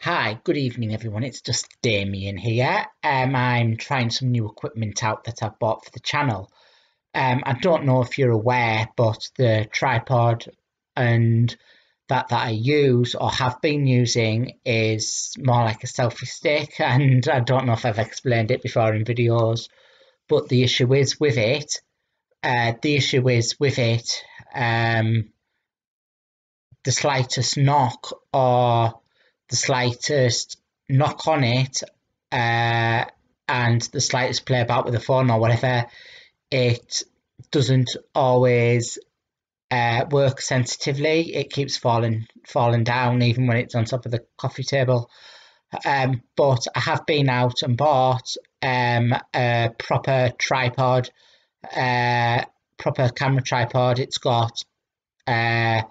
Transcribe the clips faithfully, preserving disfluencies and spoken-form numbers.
Hi, good evening everyone, it's just Damien here. Um, I'm trying some new equipment out that I've bought for the channel. Um, I don't know if you're aware, but the tripod and that that I use or have been using is more like a selfie stick, and I don't know if I've explained it before in videos, but the issue is with it, uh, the issue is with it, um, the slightest knock or the slightest knock on it uh, and the slightest play about with the phone or whatever, it doesn't always uh, work sensitively. It keeps falling falling down even when it's on top of the coffee table. Um, but I have been out and bought um, a proper tripod, uh, proper camera tripod. It's got uh,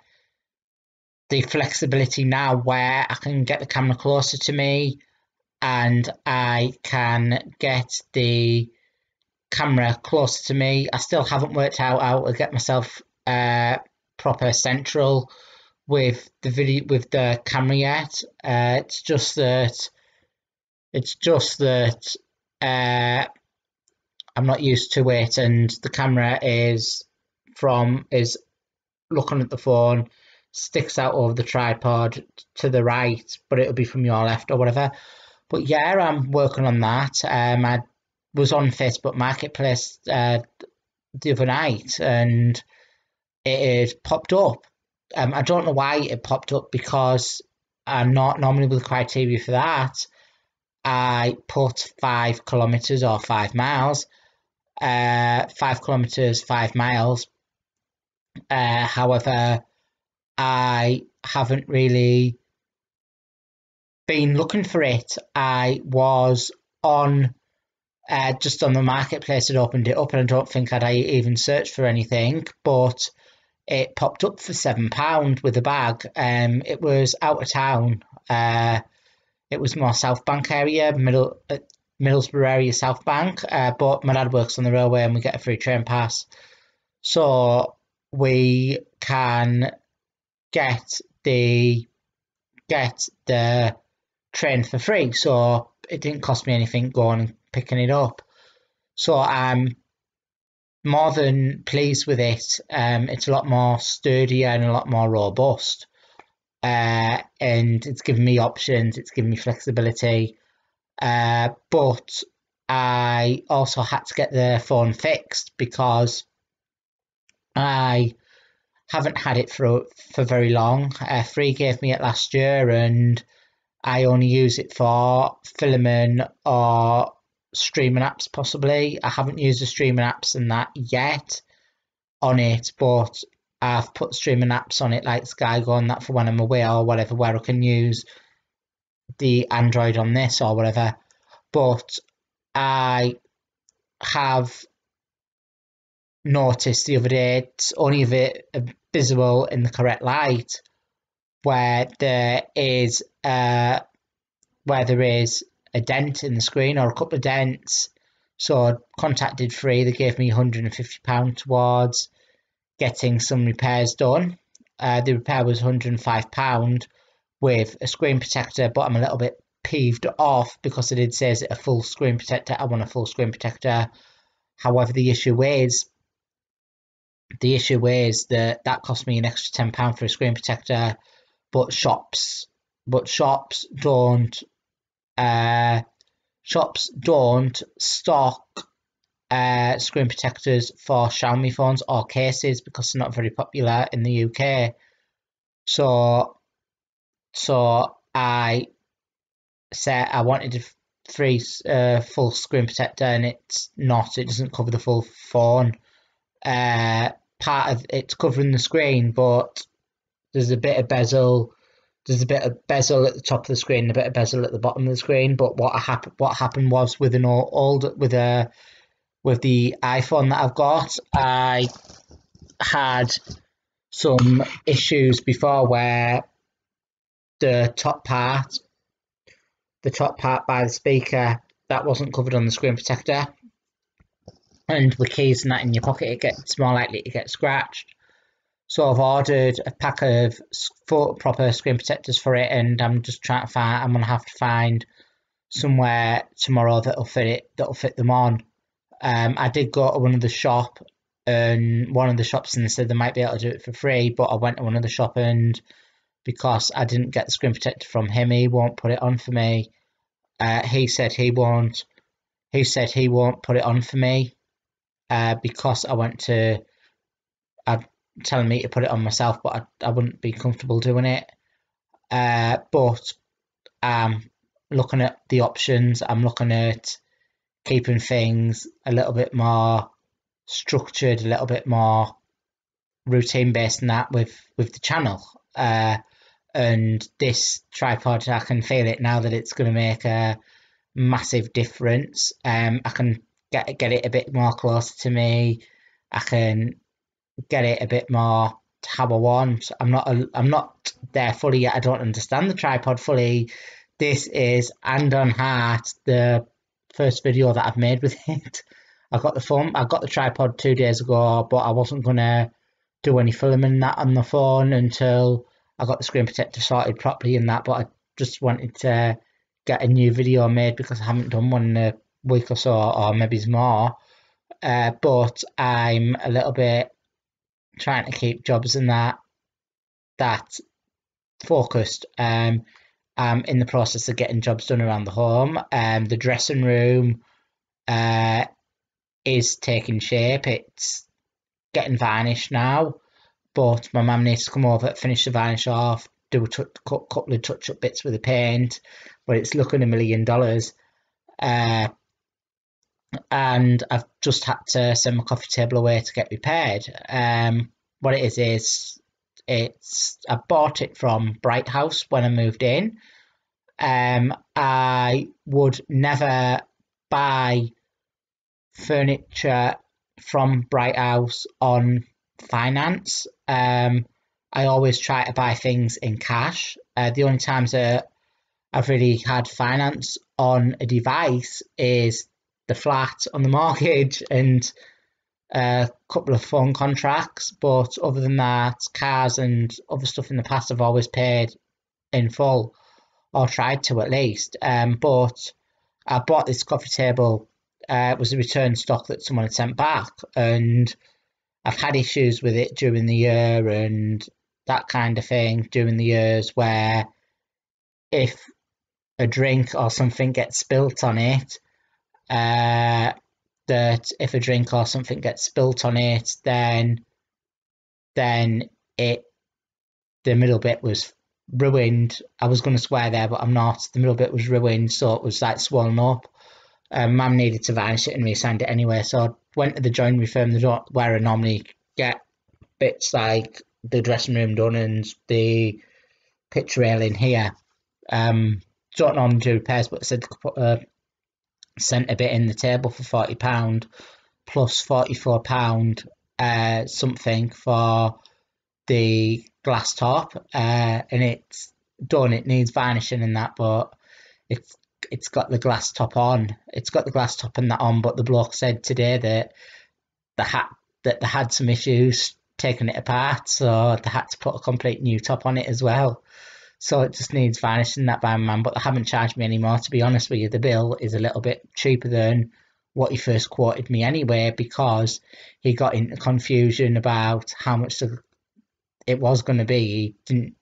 the flexibility now where I can get the camera closer to me and I can get the camera closer to me. I still haven't worked out how to get myself uh, proper central with the video with the camera yet. Uh, it's just that it's just that uh, I'm not used to it, and the camera is from is looking at the phone, sticks out over the tripod to the right, but it'll be from your left or whatever. But yeah, I'm working on that. um I was on Facebook Marketplace uh, the other night and it had popped up. um I don't know why it popped up, because I'm not normally with the criteria for that. I put five kilometers or five miles, uh five kilometers, five miles. Uh however, I haven't really been looking for it. I was on uh, just on the marketplace that opened it up, and I don't think I'd even searched for anything, but it popped up for seven pounds with a bag. Um, it was out of town. Uh, it was more South Bank area, middle uh, Middlesbrough area, South Bank, uh, but my dad works on the railway and we get a free train pass, so we can get the get the train for free, so it didn't cost me anything going and picking it up. So I'm more than pleased with it. Um it's a lot more sturdier and a lot more robust, uh and it's given me options, it's given me flexibility. Uh but I also had to get the phone fixed because I haven't had it for for very long. Uh, Free gave me it last year, and I only use it for filming or streaming apps possibly. I haven't used the streaming apps and that yet on it, but I've put streaming apps on it like Sky Go and that for when I'm away or whatever, where I can use the Android on this or whatever. But I have noticed the other day, it's only if it visible in the correct light, where there is uh where there is a dent in the screen or a couple of dents. So I contacted Free. They gave me one hundred and fifty pounds towards getting some repairs done. Uh the repair was one hundred and five pounds with a screen protector, but I'm a little bit peeved off because I did say, is it a full screen protector? I want a full screen protector. However, the issue is The issue is that that cost me an extra ten pounds for a screen protector, but shops, but shops don't, uh, shops don't stock uh, screen protectors for Xiaomi phones or cases because they're not very popular in the U K. So, so I said I wanted a free uh, full screen protector, and it's not. It doesn't cover the full phone. Uh, part of it's covering the screen, but there's a bit of bezel there's a bit of bezel at the top of the screen, a bit of bezel at the bottom of the screen. But what happened what happened was with an old, old with a with the iPhone that I've got, I had some issues before where the top part the top part by the speaker, that wasn't covered on the screen protector, and with keys and that in your pocket, it gets more likely to get scratched. So I've ordered a pack of full, proper screen protectors for it, and I'm just trying to find, I'm going to have to find somewhere tomorrow that'll fit it, that'll fit them on. Um, I did go to one of the shop and one of the shops and they said they might be able to do it for free, but I went to one of the shop and because I didn't get the screen protector from him, he won't put it on for me. Uh, he said he won't. He said he won't put it on for me uh, because I went to. Uh, telling me to put it on myself, but I, I wouldn't be comfortable doing it. Uh, but um, looking at the options, I'm looking at keeping things a little bit more structured, a little bit more routine based than that with with the channel. Uh, and this tripod, I can feel it now that it's going to make a massive difference. Um, I can get get it a bit more closer to me. I can get it a bit more how I want. I'm not a, I'm not there fully yet. I don't understand the tripod fully. This is hand on heart the first video that I've made with it. I got the phone, I got the tripod two days ago, but I wasn't gonna do any filming that on the phone until I got the screen protector sorted properly and that, but I just wanted to get a new video made because I haven't done one in a week or so, or maybe it's more. Uh, but I'm a little bit trying to keep jobs and that that focused. Um, I'm in the process of getting jobs done around the home. Um, the dressing room uh, is taking shape. It's getting varnished now, but my mum needs to come over, finish the varnish off, do a couple of touch-up bits with the paint, but it's looking a million dollars. Uh, and I've just had to send my coffee table away to get repaired. Um, what it is is it's I bought it from Bright House when I moved in. Um, I would never buy furniture from Bright House on finance. Um, I always try to buy things in cash. Uh, the only times that I've really had finance on a device is the flat on the mortgage and a couple of phone contracts, but other than that, cars and other stuff in the past I've always paid in full, or tried to at least. Um, but I bought this coffee table. Uh, it was a return stock that someone had sent back, and I've had issues with it during the year and that kind of thing during the years where if a drink or something gets spilt on it, Uh, that if a drink or something gets spilt on it, then then it the middle bit was ruined. I was going to swear there, but I'm not. The middle bit was ruined, so it was like swollen up. Um, Mum needed to varnish it and re-sand it anyway, so I went to the joinery firm where I normally get bits like the dressing room done and the pitch rail in here. Um, don't normally do repairs, but I said uh, sent a bit in the table for forty pound plus forty-four pound uh something for the glass top, uh and it's done, it needs varnishing and that, but it's it's got the glass top on, it's got the glass top and that on, but the bloke said today that the hat that they had some issues taking it apart, so they had to put a complete new top on it as well. So it just needs varnishing that by man, but they haven't charged me anymore. To be honest with you, the bill is a little bit cheaper than what he first quoted me anyway, because he got into confusion about how much it was going to be. He didn't,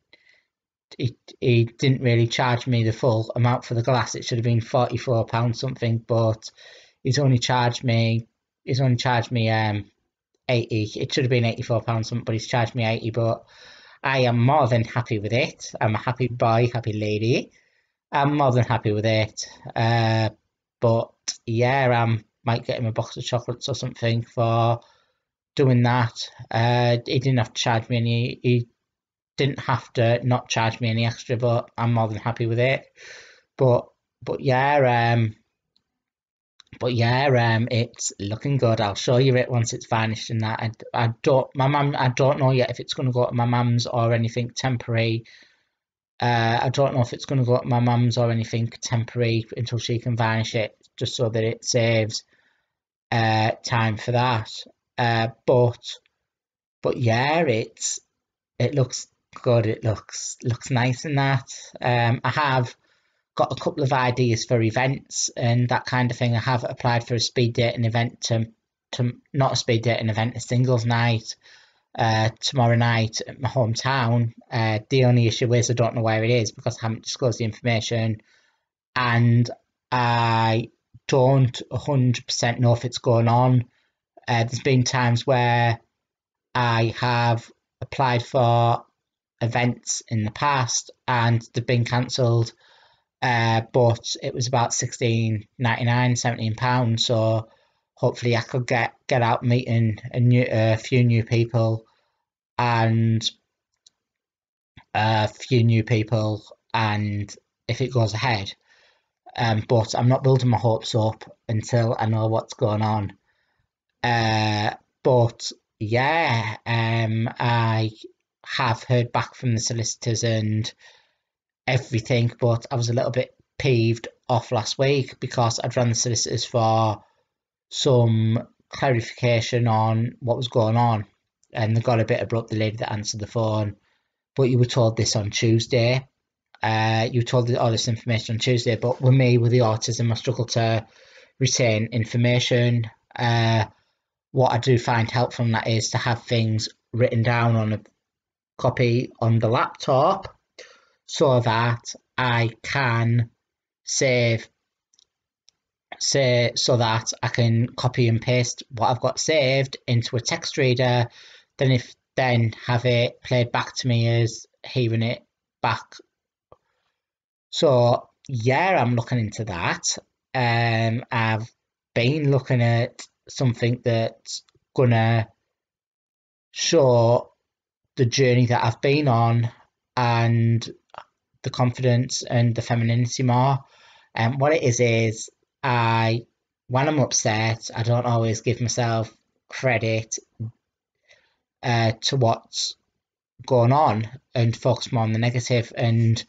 he, he didn't really charge me the full amount for the glass. It should have been forty-four pounds something, but he's only charged me, he's only charged me um eighty. It should have been eighty-four pounds something, but he's charged me eighty. But I am more than happy with it. I'm a happy boy, happy lady. I'm more than happy with it. Uh, but yeah, I might get him a box of chocolates or something for doing that. Uh, he didn't have to charge me any. He didn't have to not charge me any extra, but I'm more than happy with it. But but yeah, um, but yeah, um, it's looking good. I'll show you it once it's varnished and that. I, I don't, my mum, I don't know yet if it's going to go to my mum's or anything temporary. Uh, I don't know if it's going to go to my mum's or anything temporary until she can varnish it, just so that it saves uh time for that. Uh, but But yeah, it's it looks good. It looks looks nice in that. Um, I have got a couple of ideas for events and that kind of thing. I have applied for a speed dating event to to not a speed dating event, a singles night uh, tomorrow night at my hometown. Uh, the only issue is I don't know where it is because I haven't disclosed the information, and I don't one hundred percent know if it's going on. Uh, there's been times where I have applied for events in the past and they've been cancelled, uh, but it was about sixteen ninety-nine, seventeen pounds, so hopefully I could get, get out meeting a, new, a few new people and a few new people and if it goes ahead. Um, but I'm not building my hopes up until I know what's going on. Uh, but yeah, um, I have heard back from the solicitors and everything, but I was a little bit peeved off last week because I'd run the solicitors for some clarification on what was going on, and they got a bit abrupt, the lady that answered the phone. But you were told this on Tuesday. Uh, you were told all this information on Tuesday, but with me, with the autism, I struggle to retain information. Uh, what I do find helpful from that is to have things written down on a copy on the laptop so that I can save, say, so that I can copy and paste what I've got saved into a text reader, then if then have it played back to me as hearing it back. So yeah, I'm looking into that. Um, I've been looking at something that's gonna show the journey that I've been on and the confidence and the femininity more. And um, what it is is I, when I'm upset, I don't always give myself credit uh, to what's going on and focus more on the negative. And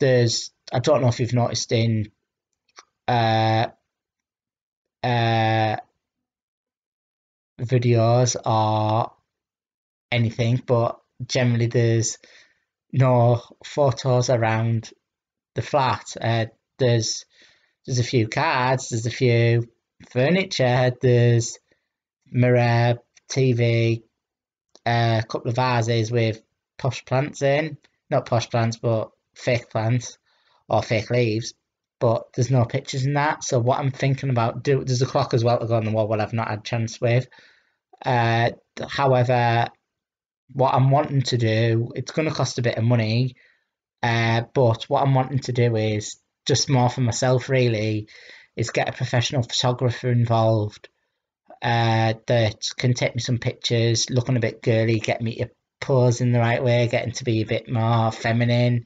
there's, I don't know if you've noticed in uh, uh, videos or anything, but generally there's no photos around the flat. Uh, there's there's a few cards, there's a few furniture, there's mirror, T V, uh, a couple of vases with posh plants in, not posh plants, but fake plants or fake leaves, but there's no pictures in that. So what I'm thinking about do, there's a clock as well to go on the wall, what I've not had a chance with. Uh, however, what I'm wanting to do, it's going to cost a bit of money, uh, but what I'm wanting to do is just more for myself really, is get a professional photographer involved uh, that can take me some pictures looking a bit girly, get me to pose in the right way, getting to be a bit more feminine.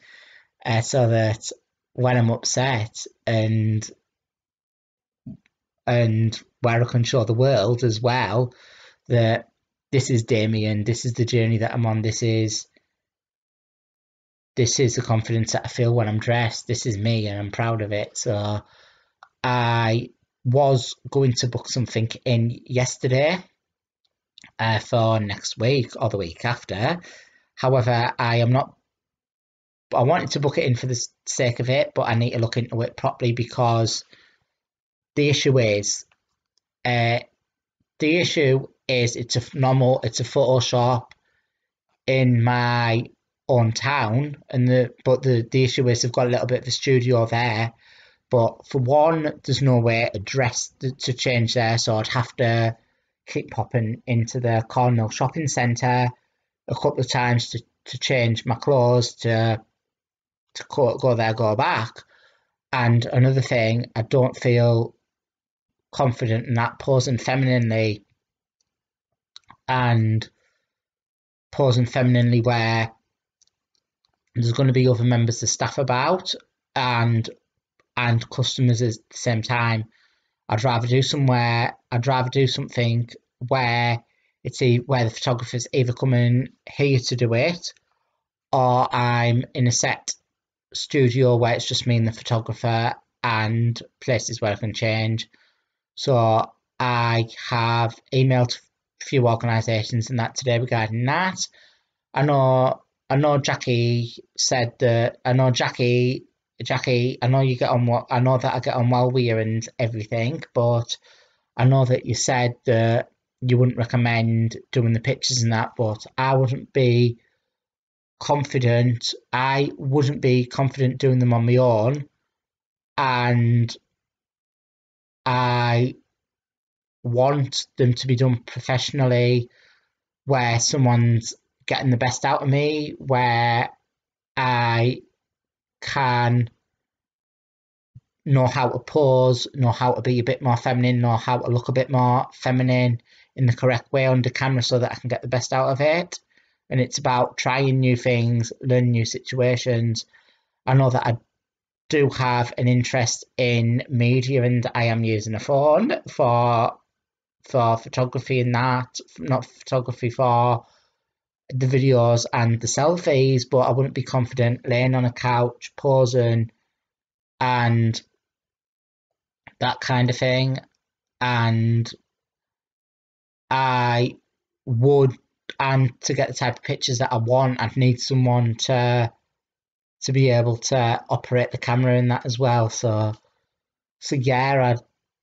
Uh, so that when I'm upset and and where I can show the world as well that this is Damien, this is the journey that I'm on, this is this is the confidence that I feel when I'm dressed, this is me and I'm proud of it. So I was going to book something in yesterday uh, for next week or the week after. However, I am not I wanted to book it in for the sake of it, but I need to look into it properly because the issue is, uh, the issue is it's a normal, it's a photo shop in my own town, and the but the the issue is they've got a little bit of a studio there, but for one, there's no way a dress to change there, so I'd have to keep popping into the Cornell shopping center a couple of times to to change my clothes to. To go there, go back. And another thing, I don't feel confident in that, posing femininely and posing femininely where there's going to be other members of staff about and and customers at the same time. I'd rather do somewhere I'd rather do something where it's a, where the photographer's either coming here to do it or I'm in a set studio where it's just me and the photographer and places where I can change. So I have emailed few organisations and that today regarding that. I know, I know Jackie said that, I know Jackie, Jackie, I know you get on, I know that I get on well with you and everything, but I know that you said that you wouldn't recommend doing the pictures and that, but I wouldn't be confident, I wouldn't be confident doing them on my own, and I want them to be done professionally, where someone's getting the best out of me, where I can know how to pose, know how to be a bit more feminine, know how to look a bit more feminine in the correct way under camera so that I can get the best out of it. And it's about trying new things, learning new situations. I know that I do have an interest in media, and I am using a phone for for photography and that, not photography for the videos and the selfies, but I wouldn't be confident laying on a couch, posing and that kind of thing. And I would, and to get the type of pictures that I want, I'd need someone to to be able to operate the camera in that as well. So, so yeah, I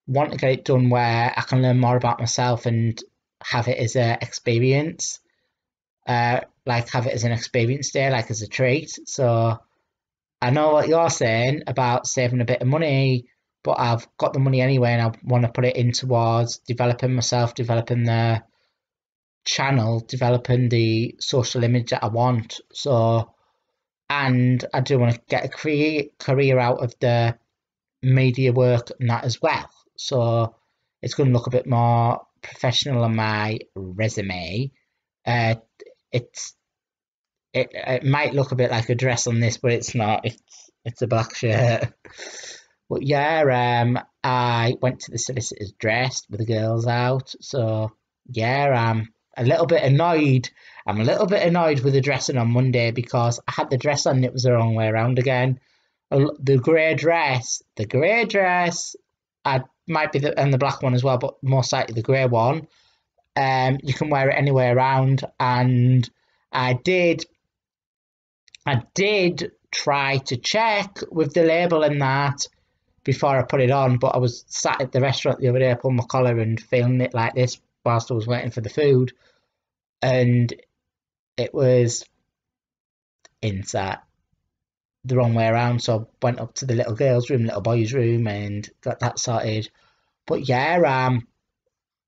want to get it done where I can learn more about myself and have it as an experience, uh, like have it as an experience day, like as a treat. So I know what you're saying about saving a bit of money, but I've got the money anyway, and I want to put it in towards developing myself, developing the channel, developing the social image that I want. So, and I do want to get a career, career out of the media work and that as well. So it's going to look a bit more professional on my resume. Uh, it's it, it might look a bit like a dress on this, but it's not. It's it's a black shirt. But yeah, um, I went to the solicitors dressed with the girls out. So yeah, I'm a little bit annoyed. I'm a little bit annoyed with the dressing on Monday because I had the dress on and it was the wrong way around again. The grey dress, the grey dress, I might be the, and the black one as well, but most likely the grey one. Um, you can wear it any way around, and I did, I did try to check with the label and that before I put it on, but I was sat at the restaurant the other day, pulling my collar and feeling it like this whilst I was waiting for the food, and it was inside the wrong way around. So I went up to the little girl's room, little boy's room, and got that sorted. But yeah, I'm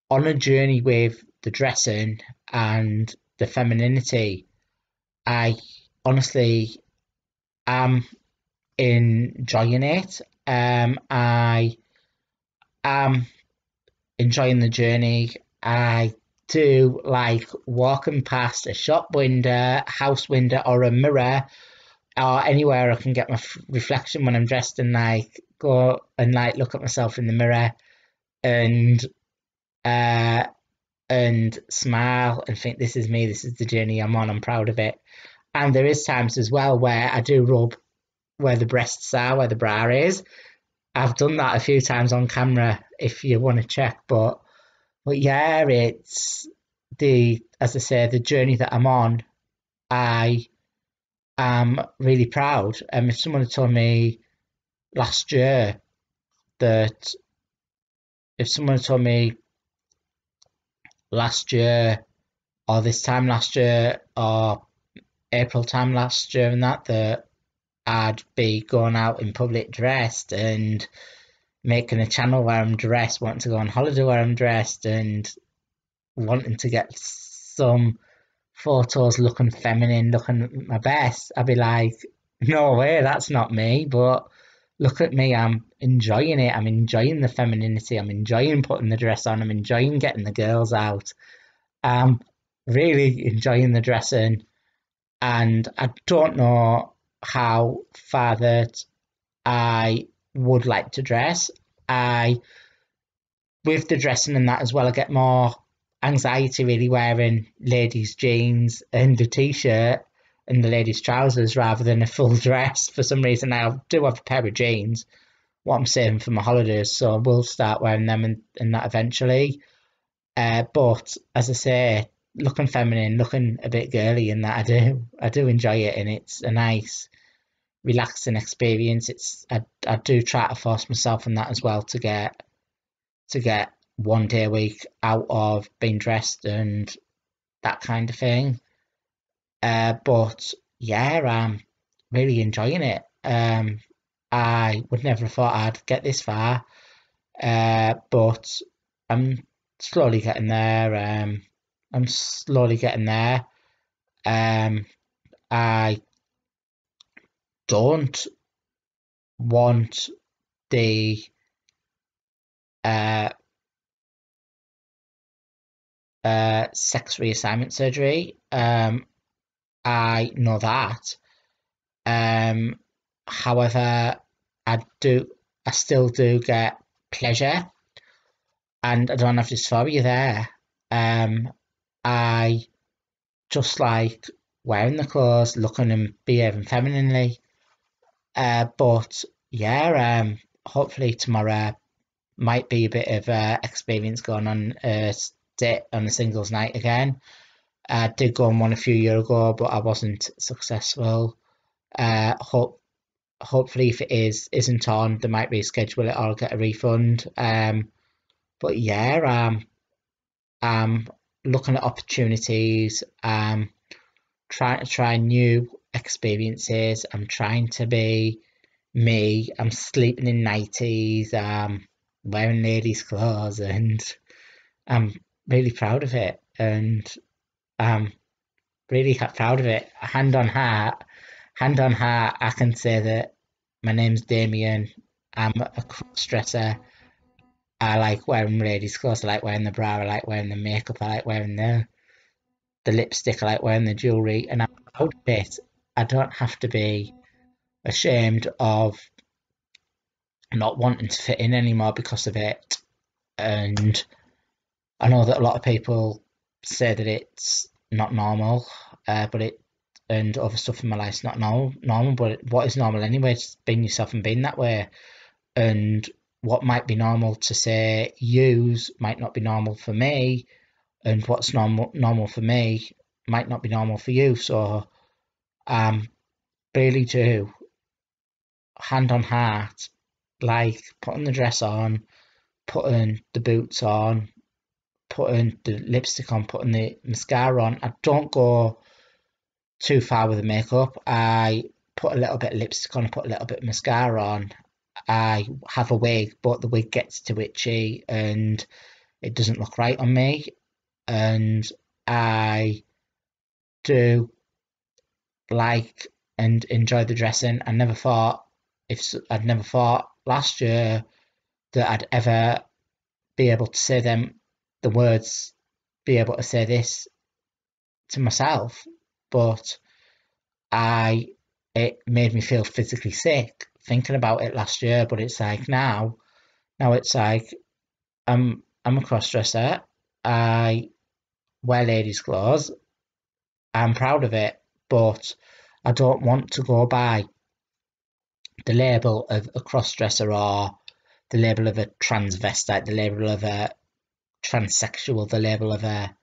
on a journey with the dressing and the femininity. I honestly am enjoying it. Um, I am enjoying the journey. I do like walking past a shop window, house window, or a mirror, or anywhere I can get my reflection when I'm dressed, and like go and like look at myself in the mirror, and uh, and smile and think, this is me, this is the journey I'm on, I'm proud of it. And there is times as well where I do rub where the breasts are, where the bra is. I've done that a few times on camera if you want to check, but But yeah, it's the, as I say, the journey that I'm on. I am really proud. And um, if someone had told me last year that, if someone had told me last year or this time last year or April time last year and that, that I'd be going out in public dressed and making a channel where I'm dressed, wanting to go on holiday where I'm dressed, and wanting to get some photos looking feminine, looking at my best, I'd be like, no way, that's not me. But look at me, I'm enjoying it, I'm enjoying the femininity, I'm enjoying putting the dress on, I'm enjoying getting the girls out, I'm really enjoying the dressing. And I don't know how far that I would like to dress. I, with the dressing and that as well, I get more anxiety really wearing ladies' jeans and a t-shirt and the ladies' trousers rather than a full dress. For some reason, I do have a pair of jeans, what I'm saving for my holidays, so I will start wearing them and, and that eventually. Uh, but as I say, looking feminine, looking a bit girly in that, I do, I do enjoy it, and it's a nice, relaxing experience. It's I, I do try to force myself on that as well to get to get one day a week out of being dressed and that kind of thing. Uh, but yeah, I'm really enjoying it. Um, I would never have thought I'd get this far, uh, but I'm slowly getting there. Um, I'm slowly getting there. Um, I don't want the uh, uh, sex reassignment surgery. Um, I know that. Um, however, I do. I still do get pleasure, and I don't have dysphoria there. Um, I just like wearing the clothes, looking and behaving femininely. Uh, but yeah, um, hopefully tomorrow might be a bit of uh, experience going on a date on a singles night again. I did go on one a few years ago, but I wasn't successful. Uh, hope hopefully if it is isn't on, they might reschedule it or I'll get a refund. Um, but yeah, um, I'm looking at opportunities. Um, trying to try new experiences. I'm trying to be me. I'm sleeping in nighties, um, wearing ladies' clothes, and I'm really proud of it. And I'm really proud of it. Hand on heart, hand on heart, I can say that my name's Damien. I'm a cross-dresser. I like wearing ladies' clothes. I like wearing the bra. I like wearing the makeup. I like wearing the the lipstick, I like wearing the jewellery, and I'm proud of it. I don't have to be ashamed of not wanting to fit in anymore because of it. And I know that a lot of people say that it's not normal, uh, but it and other stuff in my life's not normal, normal, but what is normal anyway? It's being yourself and being that way. And what might be normal to, say, use might not be normal for me. And what's normal normal for me might not be normal for you. So, um, really do, hand on heart, like putting the dress on, putting the boots on, putting the lipstick on, putting the mascara on. I don't go too far with the makeup. I put a little bit of lipstick on, I put a little bit of mascara on. I have a wig, but the wig gets too itchy and it doesn't look right on me. And I do like and enjoy the dressing. I never thought if I'd never thought last year that I'd ever be able to say them the words, be able to say this to myself, but I it made me feel physically sick thinking about it last year. But it's like now, now it's like I'm I'm a cross-dresser. I wear ladies' clothes. I'm proud of it, but I don't want to go by the label of a cross-dresser or the label of a transvestite, the label of a transsexual, the label of a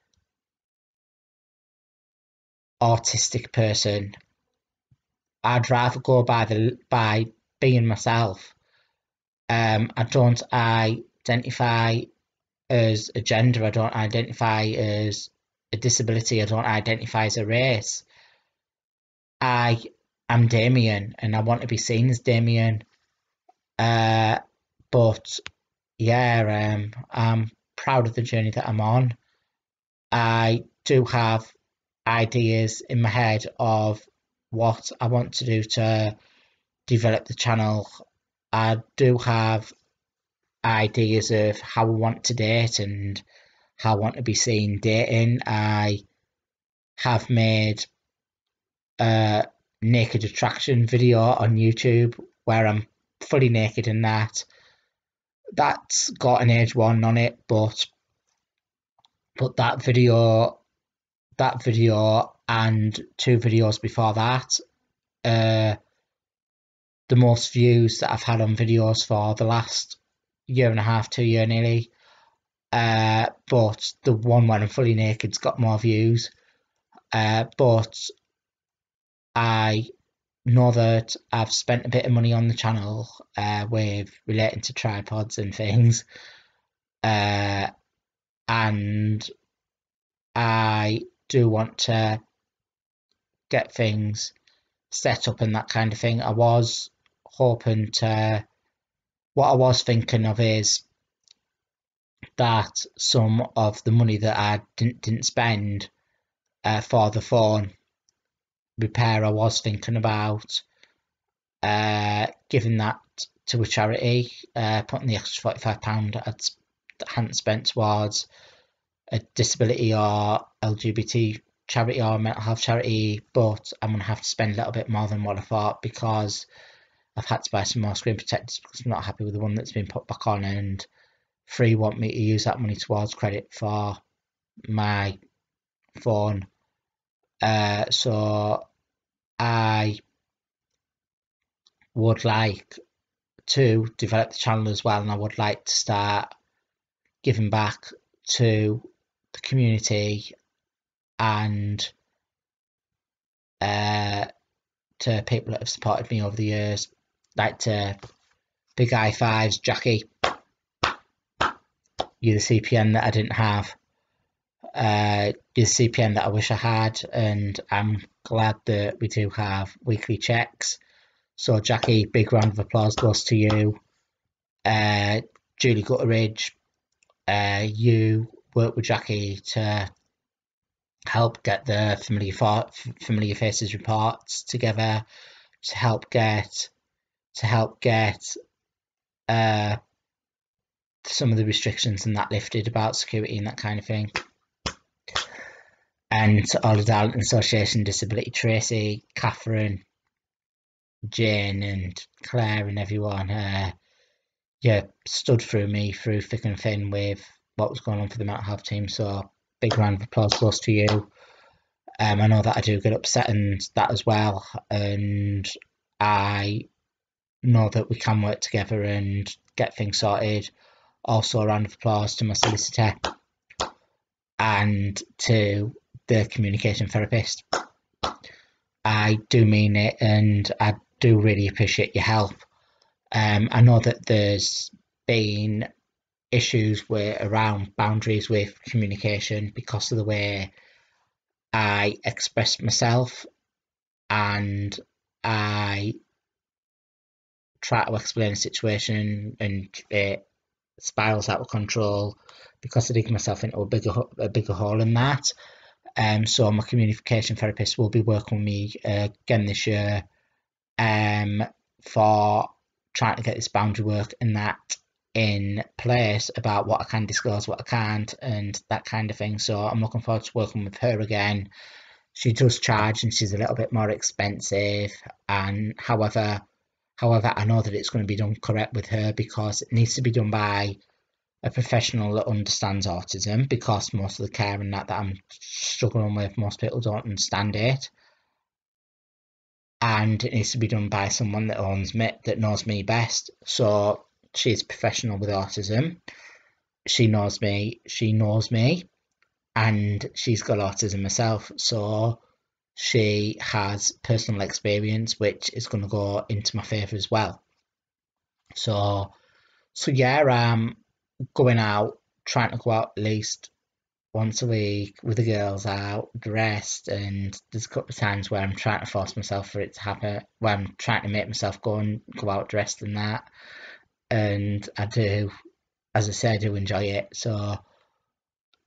autistic person. I'd rather go by the by being myself. Um, I don't identify as a gender, I don't identify as a disability, I don't identify as a race. I am Damien, and I want to be seen as Damien. Uh, but yeah, um, I'm proud of the journey that I'm on. I do have ideas in my head of what I want to do to develop the channel. I do have ideas of how I want to date and how I want to be seen dating. I have made a naked attraction video on YouTube where I'm fully naked in that. That's got an age one on it, but but that video, that video and two videos before that, uh, the most views that I've had on videos for the last year and a half, two year nearly, uh, but the one where I'm fully naked's got more views. Uh, but I know that I've spent a bit of money on the channel uh, with relating to tripods and things, uh, and I do want to get things set up and that kind of thing. I was hoping to, what I was thinking of is that some of the money that I didn't, didn't spend uh, for the phone repair, I was thinking about uh, giving that to a charity, uh, putting the extra forty-five pounds I'd, that I hadn't spent towards a disability or L G B T charity or mental health charity. But I'm going to have to spend a little bit more than what I thought, because I've had to buy some more screen protectors because I'm not happy with the one that's been put back on, and Free want me to use that money towards credit for my phone. Uh, so I would like to develop the channel as well, and I would like to start giving back to the community and uh, to people that have supported me over the years, like to Big High Fives, Jackie, you're the C P N that I didn't have, uh, you're the C P N that I wish I had, and I'm glad that we do have weekly checks. So Jackie, big round of applause goes to you. Uh, Julie Gutteridge, uh, you work with Jackie to help get the familiar, familiar faces reports together, to help get to help get uh, some of the restrictions and that lifted about security and that kind of thing. And to all the Darlington Association Disability, Tracy, Catherine, Jane and Claire and everyone, uh, yeah, stood through me through thick and thin with what was going on for the mental health team. So big round of applause goes to you. Um, I know that I do get upset and that as well, and I know that we can work together and get things sorted. Also a round of applause to my solicitor and to the communication therapist. I do mean it, and I do really appreciate your help. Um, I know that there's been issues were around boundaries with communication because of the way I express myself, and I try to explain a situation and it spirals out of control because I dig myself into a bigger a bigger hole than that. Um, so my communication therapist will be working with me uh, again this year um, for trying to get this boundary work and that in place about what I can disclose, what I can't, and that kind of thing. So I'm looking forward to working with her again. She does charge and she's a little bit more expensive, and however however I know that it's going to be done correct with her, because it needs to be done by a professional that understands autism, because most of the care and that that I'm struggling with, most people don't understand it. And it needs to be done by someone that owns me, that knows me best. So she's a professional with autism. She knows me. She knows me. And she's got autism herself. So she has personal experience, which is going to go into my favour as well. So, so yeah, I'm going out, trying to go out at least once a week with the girls out, dressed. And there's a couple of times where I'm trying to force myself for it to happen, where I'm trying to make myself go and go out dressed and that. And I do, as I said, I do enjoy it. So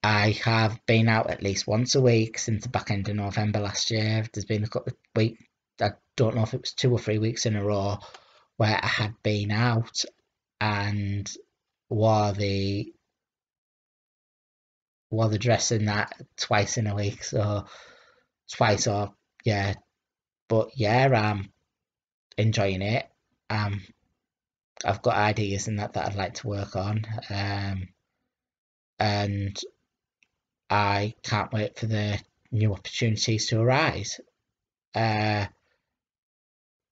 I have been out at least once a week since the back end of November last year. There's been a couple of weeks, I don't know if it was two or three weeks in a row, where I had been out and wore the, wore the dress in that twice in a week. So twice or, yeah. But yeah, I'm enjoying it. Um. I've got ideas and that that I'd like to work on, um, and I can't wait for the new opportunities to arise. Uh,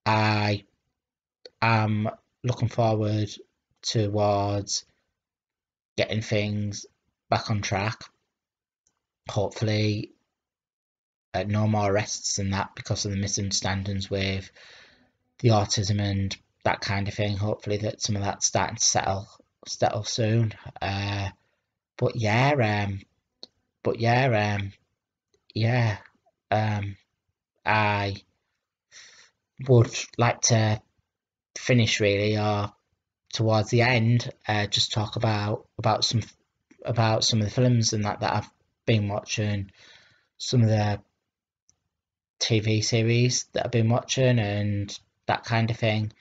I am looking forward towards getting things back on track. Hopefully uh, no more arrests than that because of the misunderstandings with the autism and that kind of thing. Hopefully that some of that's starting to settle settle soon. Uh, but yeah, um, but yeah, um, yeah, um, I would like to finish really, or towards the end, uh, just talk about about some about some of the films and that that I've been watching, some of the T V series that I've been watching and that kind of thing.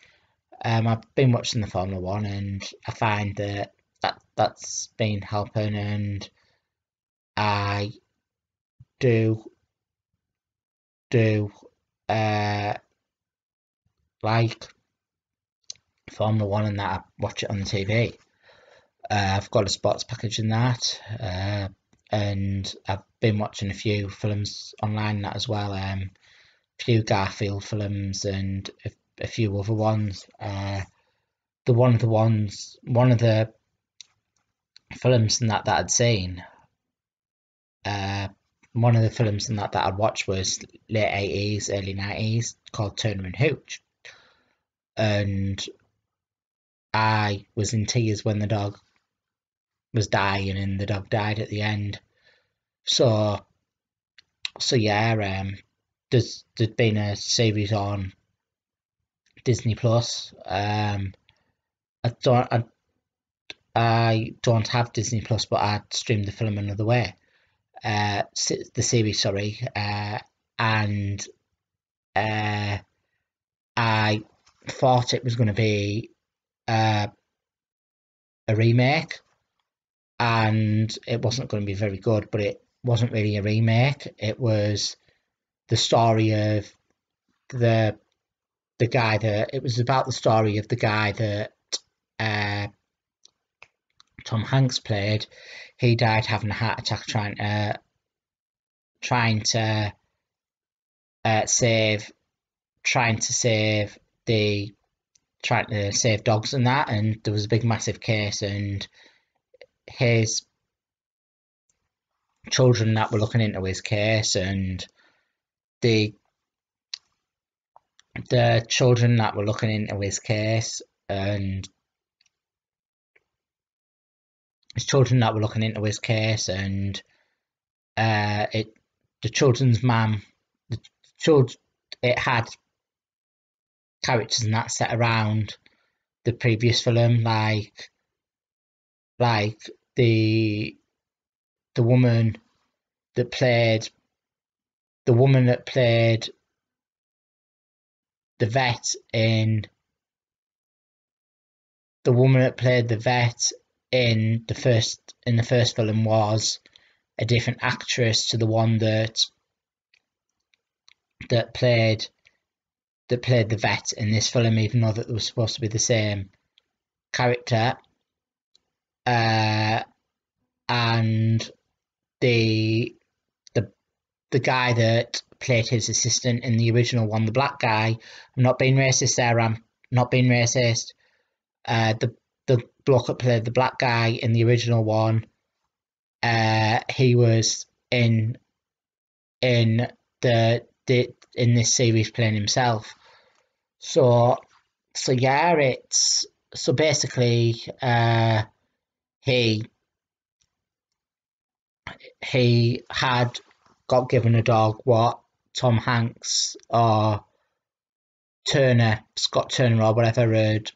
Um, I've been watching the Formula One, and I find that, that that's been helping, and I do do uh like Formula One, and that I watch it on the T V. Uh, I've got a sports package in that, uh, and I've been watching a few films online that as well. Um, a few Garfield films and a, a few other ones. Uh, the one of the ones, one of the films in that that I'd seen. Uh, one of the films in that that I'd watched was late eighties, early nineties, called Turner and Hooch, and I was in tears when the dog was dying, and the dog died at the end. So, so yeah, um, there's there's been a series on Disney Plus. Um, I don't I, I don't have Disney Plus, but I streamed the film another way. Uh, the series, sorry, uh, and uh, I thought it was going to be uh, a remake, and it wasn't going to be very good, but it wasn't really a remake. It was the story of the the guy that it was about the story of the guy that uh, Tom Hanks played. He died having a heart attack trying to trying to uh, save trying to save the trying to save dogs and that, and there was a big massive case, and his children that were looking into his case, and the the children that were looking into his case and his children that were looking into his case and uh it the children's mum the child it had characters and that set around the previous film, like like the the woman that played the woman that played the vet in the woman that played the vet in the first in the first film was a different actress to the one that that played that played the vet in this film, even though that they were supposed to be the same character. Uh, and the the the guy that played his assistant in the original one, the black guy. I'm not being racist there. I'm not being racist. Uh, the the bloke that played the black guy in the original one. Uh, he was in in the the in this series playing himself. So so yeah, it's so basically uh he he had got given a dog what Tom Hanks or Turner, Scott Turner or whatever had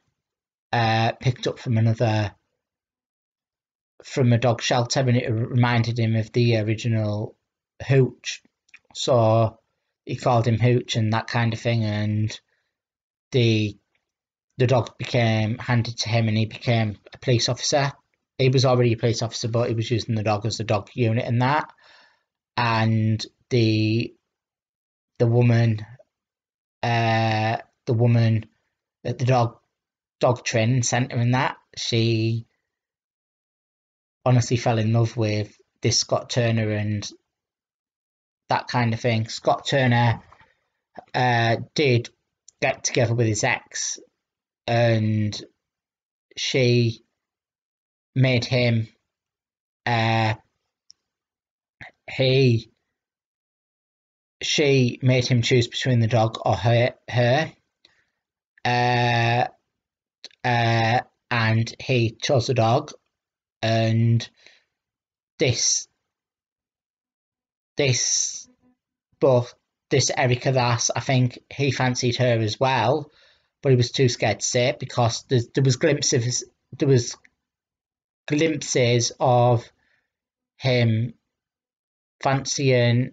uh picked up from another from a dog shelter, and it reminded him of the original Hooch. So he called him Hooch and that kind of thing, and the the dog became handed to him, and he became a police officer. He was already a police officer, but he was using the dog as the dog unit and that. And the the woman, uh, the woman at the dog dog training centre and that, she honestly fell in love with this Scott Turner and that kind of thing. Scott Turner uh, did get together with his ex, and she made him uh, he, she made him choose between the dog or her, her uh, uh, and he chose the dog, and this, this both, this Erica Vass, I think he fancied her as well, but he was too scared to say it because there, there was glimpses, there was glimpses of him fancying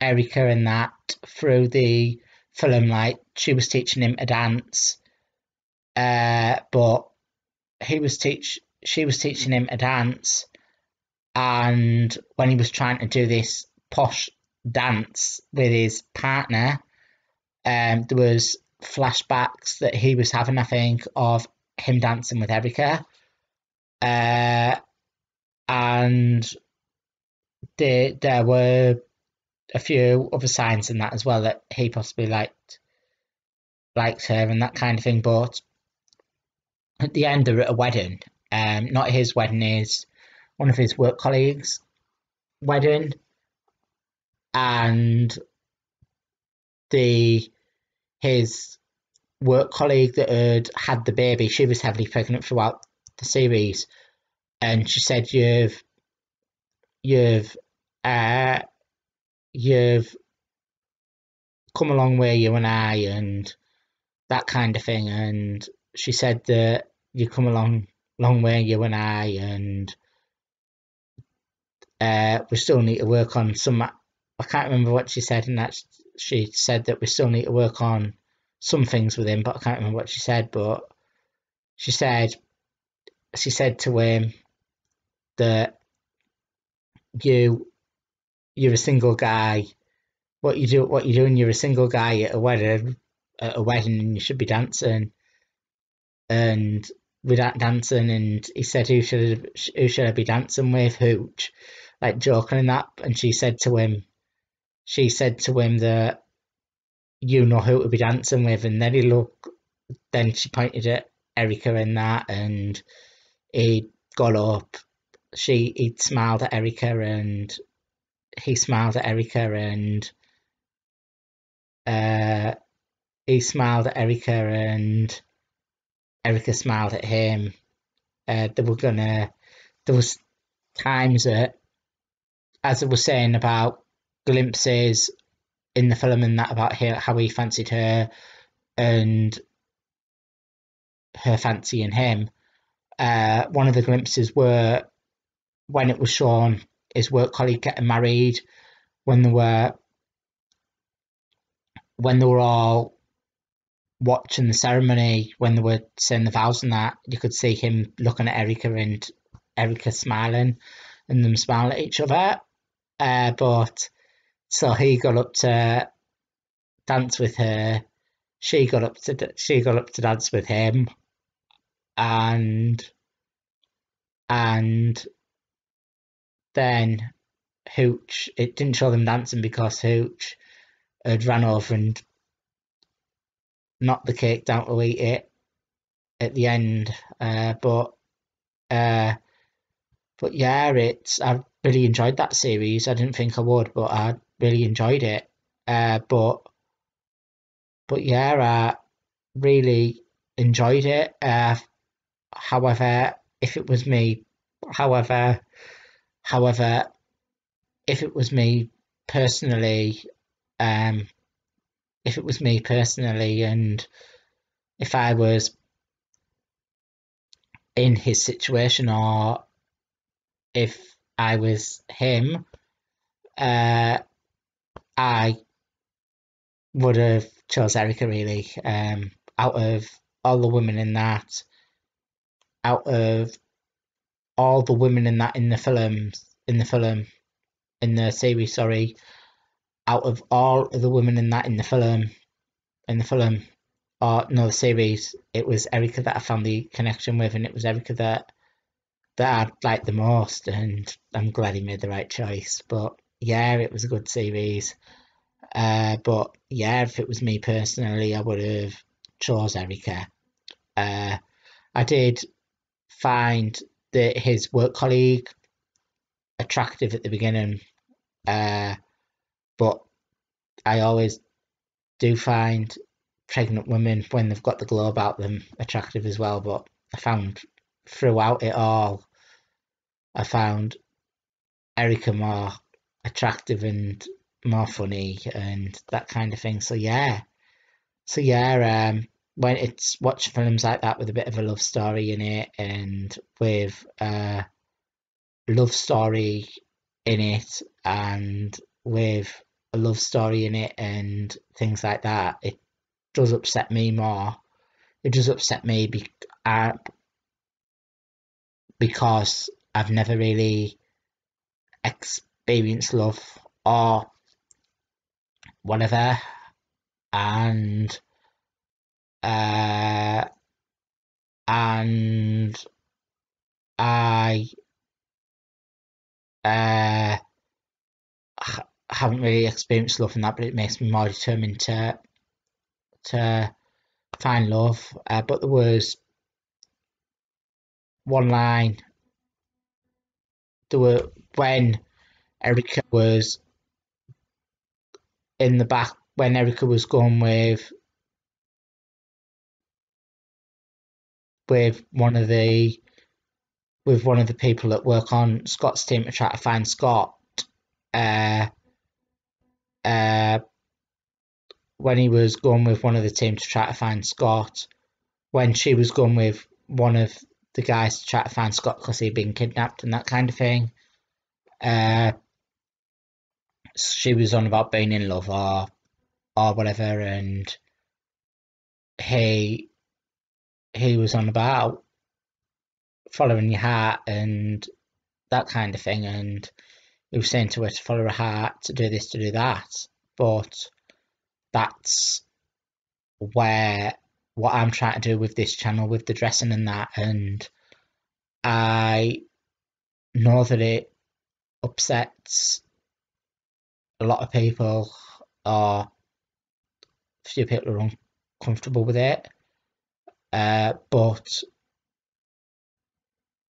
Erica and that through the film, like she was teaching him to dance, uh, but he was teach, she was teaching him to dance, and when he was trying to do this posh dance with his partner, um, there was flashbacks that he was having, I think, of him dancing with Erica, uh, and there, there were a few other signs in that as well that he possibly liked, liked her and that kind of thing. But at the end, they're at a wedding, um, not his wedding, is one of his work colleagues' wedding, and the his work colleague that had had the baby, she was heavily pregnant throughout the series, and she said, you've you've uh you've come a long way, you and I, and that kind of thing. And she said that you come a long long way, you and I, and uh we still need to work on some, I can't remember what she said, and that she said that we still need to work on some things with him, but I can't remember what she said. But she said, she said to him that you, you're a single guy. What you do, what you're doing, you're a single guy at a wedding, at a wedding, and you should be dancing. And without dancing, and he said, who should, who should I be dancing with? Hooch, like joking and that. And she said to him, she said to him that, you know who to be dancing with. And then he looked, then she pointed at Erica and that, and he got up, she, he smiled at Erica, and he smiled at Erica, and uh he smiled at Erica, and Erica smiled at him. Uh they were gonna, there was times that, as I was saying about glimpses in the film and that about her, how he fancied her and her fancying him, uh, one of the glimpses were when it was shown his work colleague getting married, when they were, when they were all watching the ceremony, when they were saying the vows and that, you could see him looking at Erica and Erica smiling, and them smiling at each other. Uh, but so he got up to dance with her, she got up to she got up to dance with him, and and then Hooch, it didn't show them dancing because Hooch had ran over and knocked the cake down to eat it at the end. Uh, but uh, but yeah, it's, I really enjoyed that series. I didn't think I would, but I really enjoyed it. Uh, but but yeah, I really enjoyed it. Uh, however, if it was me, however, however, if it was me personally, um, if it was me personally, and if I was in his situation, or if I was him, uh, I would have chose Erica, really. Um, out of all the women in that, out of all the women in that in the film, in the film, in the series, sorry, out of all of the women in that in the film, in the film, or no, the series, it was Erica that I found the connection with, and it was Erica that that I'd like the most, and I'm glad he made the right choice. But yeah, it was a good series. Uh, but yeah, if it was me personally, I would have chose Erica. Uh, I did find the, his work colleague, attractive at the beginning, uh, but I always do find pregnant women, when they've got the glow about them, attractive as well. But I found throughout it all, I found Erica more attractive and more funny and that kind of thing. So yeah, so yeah, um, when it's watch films like that with a bit of a love story in it, and with a love story in it, and with a love story in it, and things like that, it does upset me more. It does upset me be uh, because I've never really experienced love or whatever, and uh, and I uh, haven't really experienced love in that, but it makes me more determined to to find love. Uh, but there was one line. There were when Erica was in the back, when Erica was going with with one of the with one of the people that work on Scott's team to try to find Scott. Uh, uh, when he was going with one of the team to try to find Scott, when she was going with one of the guys to try to find Scott because he'd been kidnapped and that kind of thing, uh, she was on about being in love or or whatever, and he he was on about following your heart and that kind of thing, and he was saying to her to follow her heart, to do this, to do that. But that's where what I'm trying to do with this channel, with the dressing and that, and I know that it upsets a lot of people, or a few people are uncomfortable with it, uh, but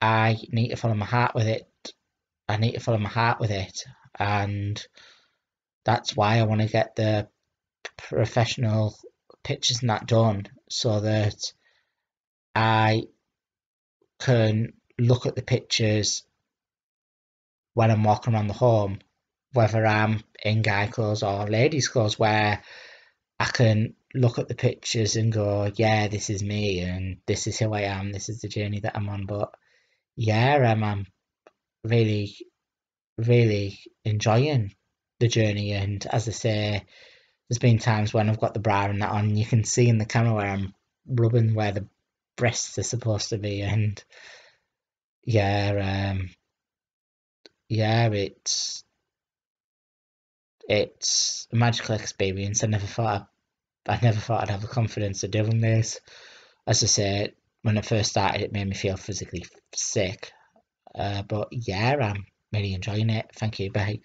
I need to follow my heart with it. I need to follow my heart with it, and that's why I want to get the professional pictures and that done, so that I can look at the pictures when I'm walking around the home, whether I'm in guy clothes or ladies clothes, where I can look at the pictures and go, yeah, this is me, and this is who I am, this is the journey that I'm on. But yeah, um, I'm really, really enjoying the journey, and as I say, there's been times when I've got the bra and that on, you can see in the camera where I'm rubbing where the breasts are supposed to be, and yeah, um, yeah, it's it's a magical experience. I never thought I, I never thought I'd have the confidence of doing this. As I say, when I first started, it made me feel physically sick, uh, but yeah, I'm really enjoying it. Thank you, bye.